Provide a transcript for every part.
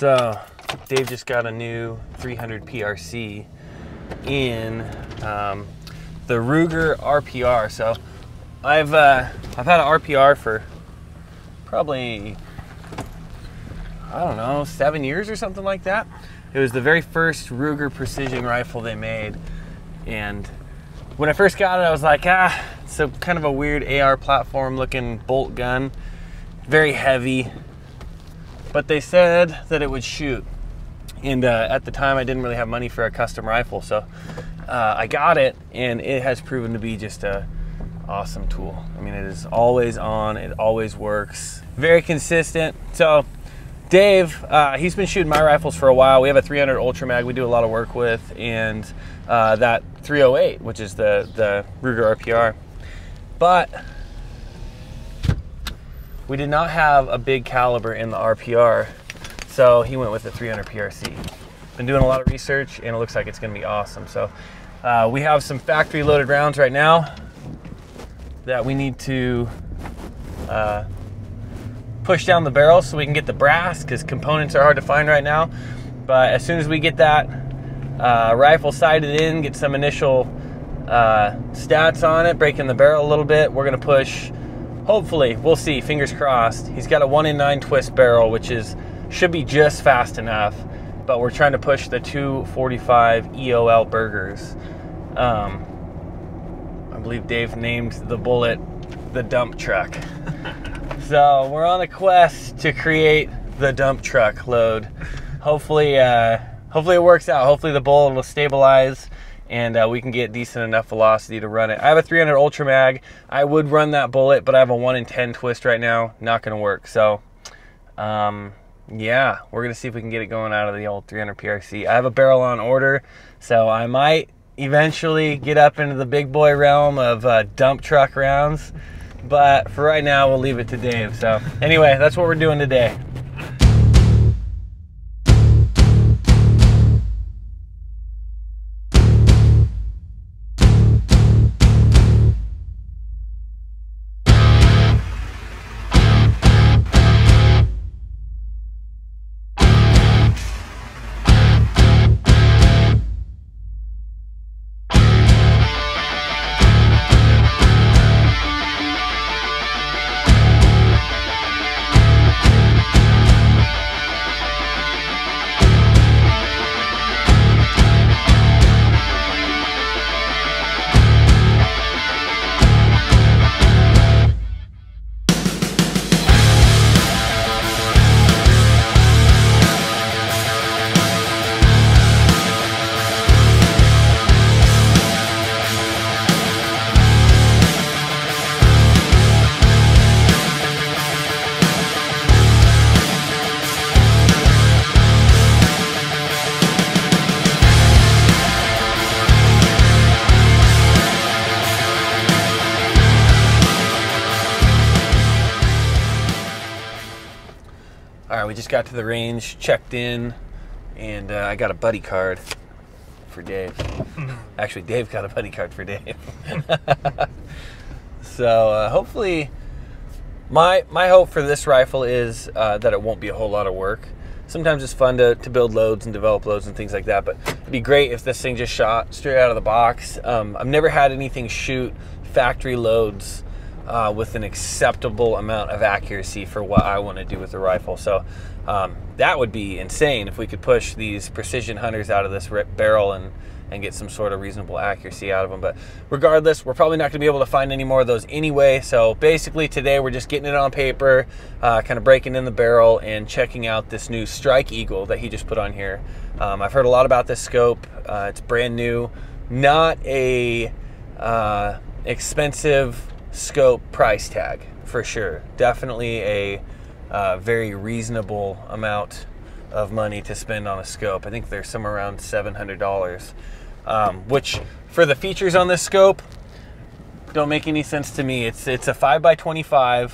So Dave just got a new 300 PRC in the Ruger RPR. So I've had an RPR for probably, I don't know, 7 years or something like that. It was the very first Ruger Precision Rifle they made, and when I first got it, I was like, it's a kind of a weird AR platform looking bolt gun, very heavy, but they said that it would shoot. And at the time I didn't really have money for a custom rifle, so I got it, and it has proven to be just a awesome tool. I mean, it is always on, it always works, very consistent. So Dave, he's been shooting my rifles for a while. We have a 300 Ultra Mag we do a lot of work with, and that 308, which is the Ruger RPR. But we did not have a big caliber in the RPR, so he went with the 300 PRC. Been doing a lot of research, and it looks like it's gonna be awesome. So we have some factory loaded rounds right now that we need to push down the barrel so we can get the brass, because components are hard to find right now. But as soon as we get that rifle sighted in, get some initial stats on it, breaking the barrel a little bit, we're gonna push, hopefully, we'll see, fingers crossed. He's got a 1-in-9 twist barrel, which is, should be just fast enough, but we're trying to push the 245 EOL Bergers. I believe Dave named the bullet the dump truck. So we're on a quest to create the dump truck load. Hopefully, hopefully it works out. Hopefully the bullet will stabilize, and we can get decent enough velocity to run it. I have a 300 Ultra Mag. I would run that bullet, but I have a 1-in-10 twist right now. Not gonna work. So yeah, we're gonna see if we can get it going out of the old 300 PRC. I have a barrel on order, so I might eventually get up into the big boy realm of dump truck rounds. But for right now, we'll leave it to Dave. So anyway, that's what we're doing today. We just got to the range, checked in, and I got a buddy card for Dave. Actually, Dave got a buddy card for Dave. So hopefully, my hope for this rifle is that it won't be a whole lot of work. Sometimes it's fun to build loads and develop loads and things like that, but it'd be great if this thing just shot straight out of the box. I've never had anything shoot factory loads with an acceptable amount of accuracy for what I want to do with the rifle. So that would be insane if we could push these precision hunters out of this barrel and get some sort of reasonable accuracy out of them. But regardless, we're probably not going to be able to find any more of those anyway. So basically today we're just getting it on paper, kind of breaking in the barrel and checking out this new Strike Eagle that he just put on here. I've heard a lot about this scope. It's brand new, not a expensive scope price tag for sure. Definitely a very reasonable amount of money to spend on a scope. I think they're somewhere around $700, which for the features on this scope don't make any sense to me. It's a 5x25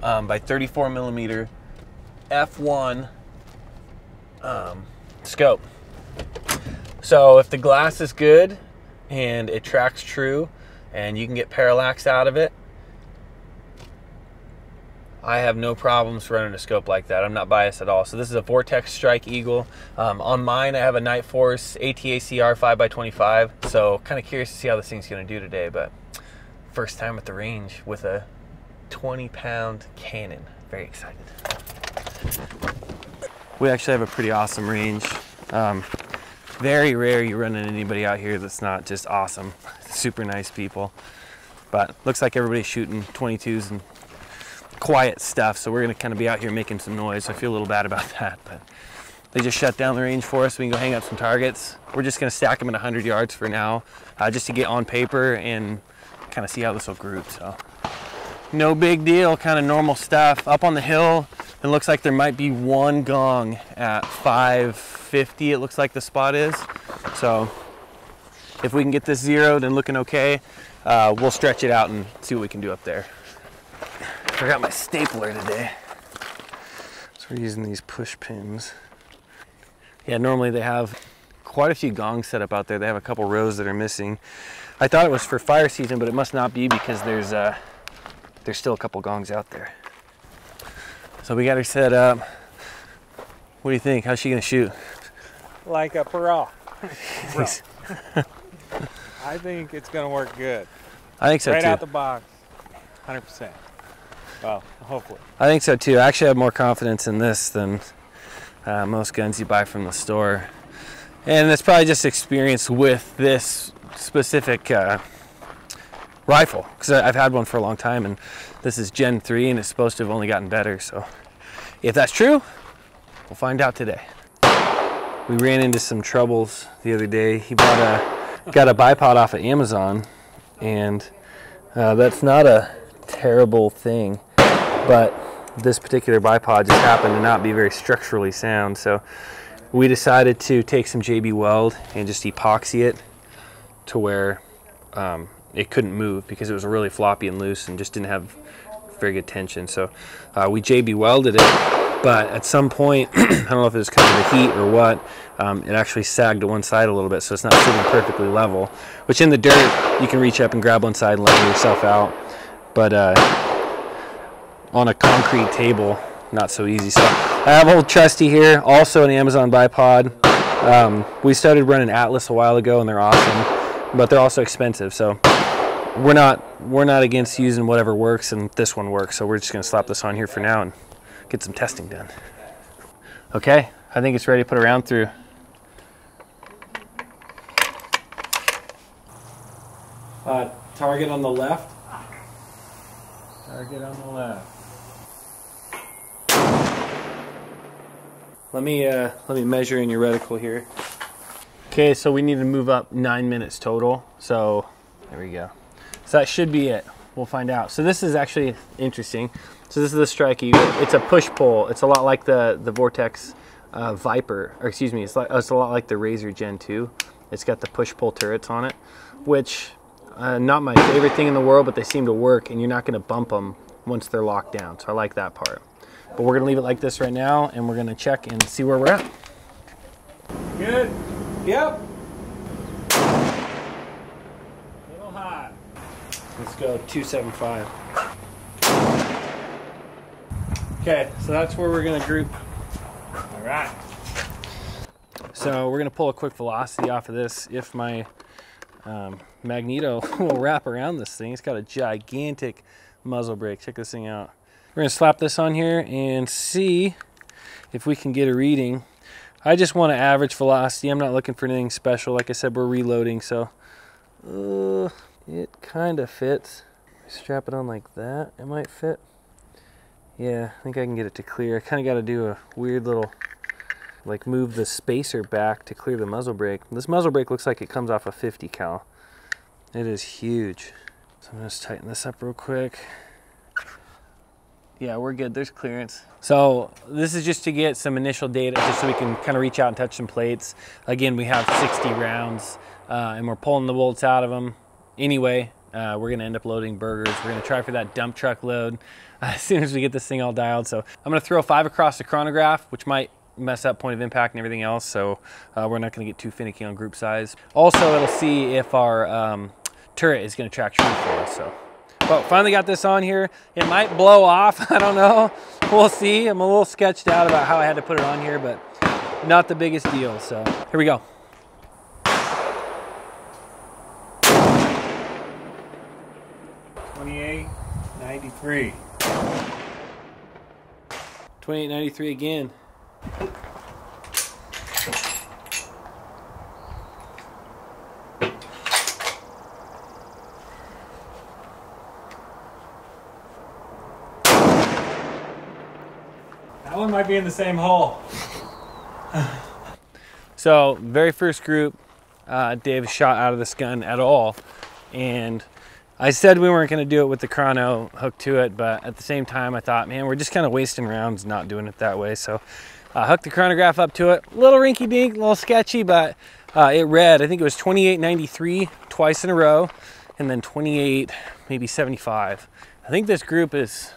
by 34 millimeter f1 scope. So if the glass is good and it tracks true and you can get parallax out of it, I have no problems running a scope like that. I'm not biased at all. So this is a Vortex Strike Eagle. On mine, I have a Nightforce ATACR 5x25. So kind of curious to see how this thing's gonna do today, but first time at the range with a 20-pound cannon. Very excited. We actually have a pretty awesome range. Very rare you run into anybody out here that's not just awesome, super nice people. But looks like everybody's shooting 22s and quiet stuff, so we're gonna kind of be out here making some noise. I feel a little bad about that, but they just shut down the range for us. We can go hang up some targets. We're just gonna stack them at 100 yards for now, just to get on paper and kind of see how this will group. So no big deal, kind of normal stuff. Up on the hill, it looks like there might be one gong at 550, it looks like the spot is. So if we can get this zeroed and looking okay, we'll stretch it out and see what we can do up there. Forgot my stapler today. So we're using these push pins. Yeah, normally they have quite a few gongs set up out there. They have a couple rows that are missing. I thought it was for fire season, but it must not be because there's still a couple gongs out there. So we got her set up. What do you think? How's she gonna shoot? Like a parrot. I think it's gonna work good. I think so too. Right out the box, 100%. Well, hopefully. I think so too. I actually have more confidence in this than most guns you buy from the store. And it's probably just experience with this specific rifle, because I've had one for a long time, and this is Gen 3 and it's supposed to have only gotten better. So if that's true, we'll find out today. We ran into some troubles the other day. He got a bipod off of Amazon, and that's not a terrible thing, but this particular bipod just happened to not be very structurally sound. So we decided to take some JB Weld and just epoxy it to where it couldn't move, because it was really floppy and loose and just didn't have very good tension. So we JB welded it, but at some point, I don't know if it was because of the heat or what, it actually sagged to one side a little bit, so it's not sitting perfectly level, which in the dirt, you can reach up and grab one side and level yourself out. But on a concrete table, not so easy. So I have old trusty here, also an Amazon bipod. We started running Atlas a while ago and they're awesome, but they're also expensive. So we're not against using whatever works, and this one works. So we're just gonna slap this on here for now and get some testing done. Okay, I think it's ready to put a round through. Target on the left. Target on the left. Let me measure in your reticle here. Okay, so we need to move up 9 minutes total. So there we go. So that should be it. We'll find out. So this is actually interesting. So this is the Strike Eagle. It's a push pull. It's a lot like the Vortex Viper, or excuse me, it's a lot like the Razor Gen 2. It's got the push pull turrets on it, which not my favorite thing in the world, but they seem to work, and you're not gonna bump them once they're locked down. So I like that part. But we're gonna leave it like this right now, and we're gonna check and see where we're at. Good. Yep. A little high. Let's go 275. Okay, so that's where we're gonna group. All right. So we're gonna pull a quick velocity off of this if my Magneto will wrap around this thing. It's got a gigantic muzzle brake. Check this thing out. We're gonna slap this on here and see if we can get a reading. I just want an average velocity. I'm not looking for anything special. Like I said, we're reloading, so it kind of fits. Strap it on like that, it might fit. Yeah, I think I can get it to clear. I kind of got to do a weird little, like, move the spacer back to clear the muzzle brake. This muzzle brake looks like it comes off a 50 cal. It is huge. So I'm just tighten this up real quick. Yeah, we're good, there's clearance. So this is just to get some initial data, just so we can kind of reach out and touch some plates. Again, we have 60 rounds and we're pulling the bolts out of them. Anyway, we're gonna end up loading burgers. We're gonna try for that dump truck load as soon as we get this thing all dialed. So I'm gonna throw 5 across the chronograph, which might mess up point of impact and everything else, so we're not going to get too finicky on group size. Also, it'll see if our turret is going to track true for us, so But finally got this on here. It might blow off, I don't know. We'll see. I'm a little sketched out about how I had to put it on here, but not the biggest deal. So here we go. $28.93. $28.93 again. That one might be in the same hole. So very first group, Dave shot out of this gun at all, and I said we weren't going to do it with the chrono hooked to it, but at the same time I thought, man, we're just kind of wasting rounds not doing it that way. So I hooked the chronograph up to it. A little rinky-dink, a little sketchy, but it read, I think it was $28.93 twice in a row, and then $28, maybe $75. I think this group is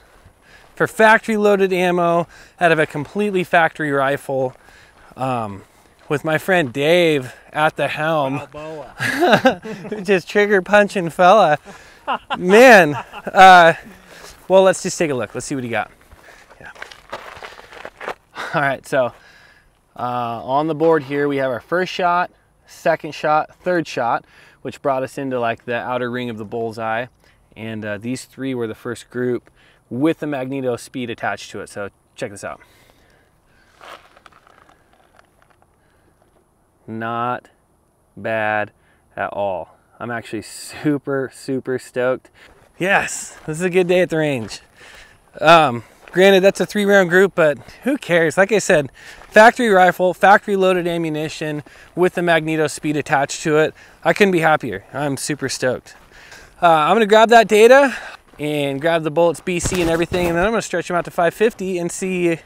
for factory-loaded ammo out of a completely factory rifle. With my friend Dave at the helm, just trigger punching fella, man. Well, let's just take a look. Let's see what he got. Yeah. All right. So on the board here, we have our first shot, second shot, third shot, which brought us into like the outer ring of the bullseye. And these three were the first group with the Magneto Speed attached to it. So check this out. Not bad at all. I'm actually super, super stoked. Yes, this is a good day at the range. Granted, that's a 3-round group, but who cares? Like I said, factory rifle, factory loaded ammunition with the Magneto Speed attached to it. I couldn't be happier. I'm super stoked. I'm gonna grab that data and grab the bullets, BC and everything, and then I'm gonna stretch them out to 550 and see.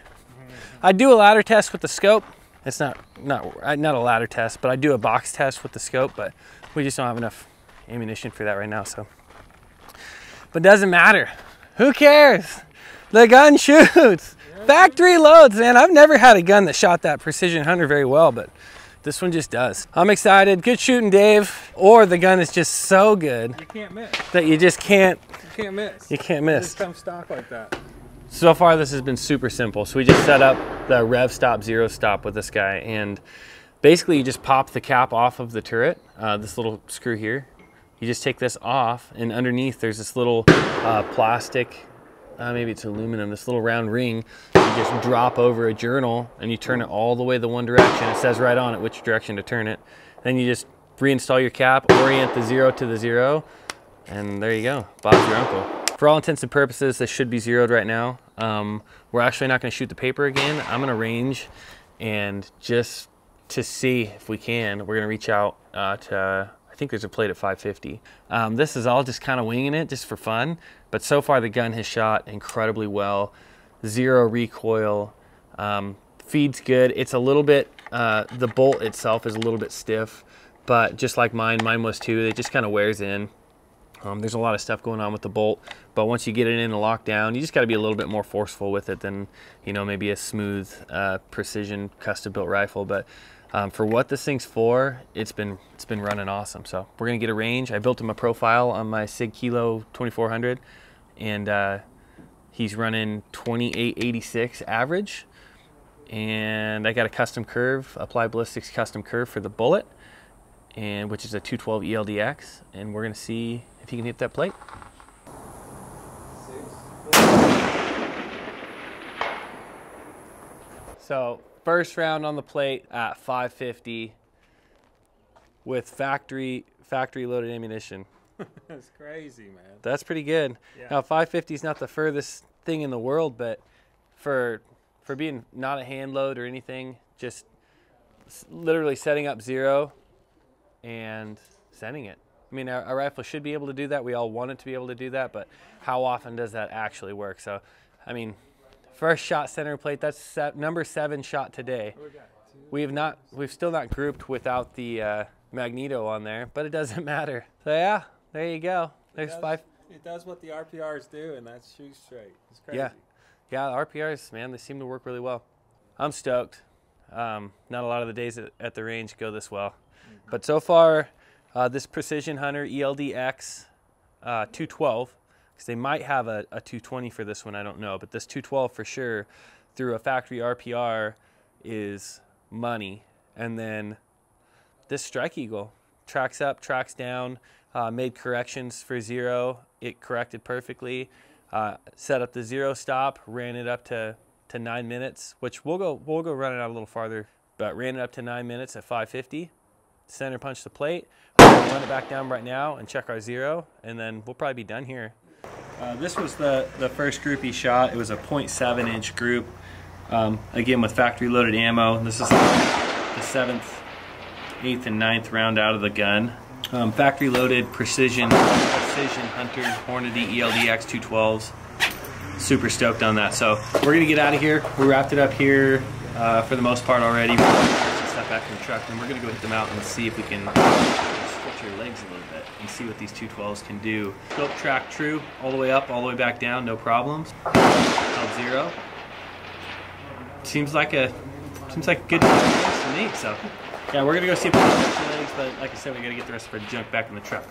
I do a ladder test with the scope. It's not a ladder test, but I do a box test with the scope, but we just don't have enough ammunition for that right now, so. But doesn't matter. Who cares? The gun shoots. Factory loads, man. I've never had a gun that shot that Precision Hunter very well, but this one just does. I'm excited. Good shooting, Dave. Or the gun is just so good. You can't miss. That you just can't. You can't miss. You can't miss. It just comes stock like that. So far this has been super simple. So we just set up the rev stop, zero stop with this guy, and basically you just pop the cap off of the turret, this little screw here. You just take this off, and underneath there's this little plastic, maybe it's aluminum, this little round ring. You just drop over a journal and you turn it all the way the one direction. It says right on it which direction to turn it. Then you just reinstall your cap, orient the zero to the zero, and there you go, Bob's your uncle. For all intents and purposes, this should be zeroed right now. We're actually not gonna shoot the paper again. I'm gonna range, and just to see if we can, we're gonna reach out to, I think there's a plate at 550. This is all just kind of winging it, just for fun. But so far the gun has shot incredibly well. Zero recoil, feeds good. It's a little bit, the bolt itself is a little bit stiff, but just like mine was too, it just kind of wears in. There's a lot of stuff going on with the bolt, but once you get it in and lock down, you just got to be a little bit more forceful with it than, you know, maybe a smooth precision custom built rifle. But for what this thing's for, it's been running awesome. So we're gonna get a range. I built him a profile on my Sig Kilo 2400, and he's running 2886 average. And I got a custom curve, Apply Ballistics custom curve for the bullet, and which is a 212 ELD-X, and we're gonna see if he can hit that plate. So first round on the plate at 550 with factory loaded ammunition. That's crazy, man. That's pretty good. Yeah. Now 550 is not the furthest thing in the world, but for being not a hand load or anything, just literally setting up zero and sending it. I mean, our rifle should be able to do that. We all want it to be able to do that, but how often does that actually work? So, I mean, first shot center plate, that's number 7 shot today. We've still not grouped without the Magneto on there, but it doesn't matter. So yeah, there you go. There's five. It does what the RPRs do, and that's shoot straight. It's crazy. Yeah, yeah, RPRs, man, they seem to work really well. I'm stoked. Not a lot of the days at the range go this well, but so far, this Precision Hunter ELD-X 212, because they might have a 220 for this one, I don't know, but this 212 for sure through a factory RPR is money. And then this Strike Eagle tracks up, tracks down, made corrections for zero. It corrected perfectly, set up the zero stop, ran it up to 9 minutes, which we'll go run it out a little farther, but ran it up to 9 minutes at 550, center punch the plate. We'll run it back down right now and check our zero, and then we'll probably be done here. This was the first group he shot. It was a 0.7 inch group, again with factory loaded ammo. This is the 7th, 8th, and 9th round out of the gun. Factory loaded precision hunter Hornady ELD-X 212s. Super stoked on that. So we're gonna get out of here. We wrapped it up here for the most part already. We're gonna get some stuff back in the truck, and we're gonna go hit them out and see if we can stretch your legs a little bit and see what these 212s can do. Scope track true, all the way up, all the way back down, no problems. Held zero. Seems like a good place to meet. So yeah, we're gonna go see if we can stretch your legs, but like I said, we gotta get the rest of our junk back in the truck.